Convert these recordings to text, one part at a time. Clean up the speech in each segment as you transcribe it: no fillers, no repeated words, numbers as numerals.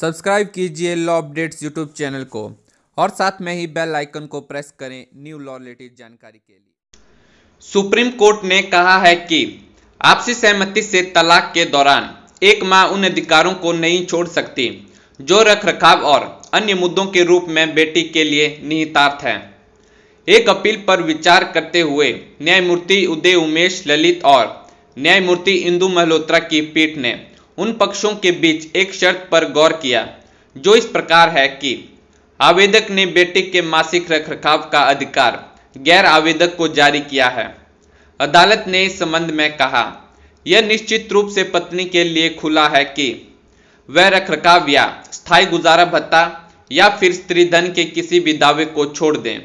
Subscribe कीजिए law updates YouTube channel को और साथ में ही बेल आइकन को प्रेस करें न्यू लॉ रिलेटेड जानकारी के लिए। सुप्रीम कोर्ट ने कहा है कि आपसी सहमति से तलाक के दौरान एक मां उन अधिकारों को नहीं छोड़ सकती जो रखरखाव और अन्य मुद्दों के रूप में बेटी के लिए निहितार्थ है। एक अपील पर विचार करते हुए न्यायमूर्ति उदय उमेश ललित और न्यायमूर्ति इंदु मल्होत्रा की पीठ ने उन पक्षों के बीच एक शर्त पर गौर किया जो इस प्रकार है कि आवेदक ने बेटे के मासिक रखरखाव का अधिकार गैर आवेदक को जारी किया है। अदालत ने इस संबंध में कहा, यह निश्चित रूप से पत्नी के लिए खुला है कि वह रखरखाव या स्थायी गुजारा भत्ता या फिर स्त्री धन के किसी भी दावे को छोड़ दें,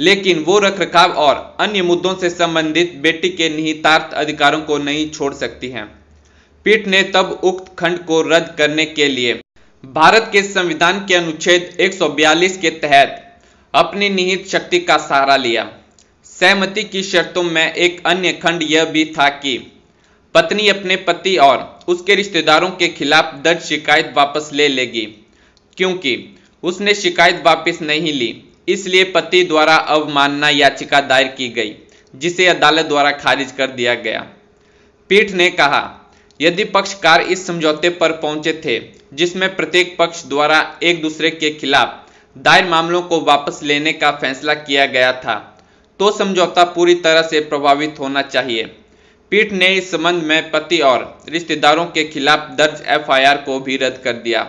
लेकिन वो रखरखाव और अन्य मुद्दों से संबंधित बेटी के निहितार्थ अधिकारों को नहीं छोड़ सकती हैं। पीठ ने तब उक्त खंड को रद्द करने के लिए भारत के संविधान के अनुच्छेद 142 के तहत अपनी निहित शक्ति का सहारा लिया। सहमति की शर्तों में एक अन्य खंड यह भी था कि पत्नी अपने पति और उसके रिश्तेदारों के खिलाफ दर्ज शिकायत वापस ले लेगी, क्योंकि उसने शिकायत वापस नहीं ली, इसलिए पति द्वारा अवमानना याचिका दायर की गई, जिसे अदालत द्वारा खारिज कर दिया गया। पीठ ने कहा, यदि पक्षकार इस समझौते पर पहुंचे थे जिसमें प्रत्येक पक्ष द्वारा एक दूसरे के खिलाफ दायर मामलों को वापस लेने का फैसला किया गया था, तो समझौता पूरी तरह से प्रभावित होना चाहिए। पीठ ने इस संबंध में पति और रिश्तेदारों के खिलाफ दर्ज एफआईआर को भी रद्द कर दिया।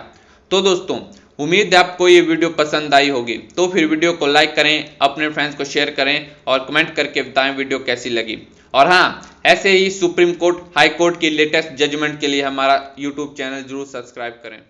तो दोस्तों, उम्मीद है आपको ये वीडियो पसंद आई होगी, तो फिर वीडियो को लाइक करें, अपने फ्रेंड्स को शेयर करें और कमेंट करके बताएं वीडियो कैसी लगी। और हाँ, ऐसे ही सुप्रीम कोर्ट, हाई कोर्ट की लेटेस्ट जजमेंट के लिए हमारा यूट्यूब चैनल जरूर सब्सक्राइब करें।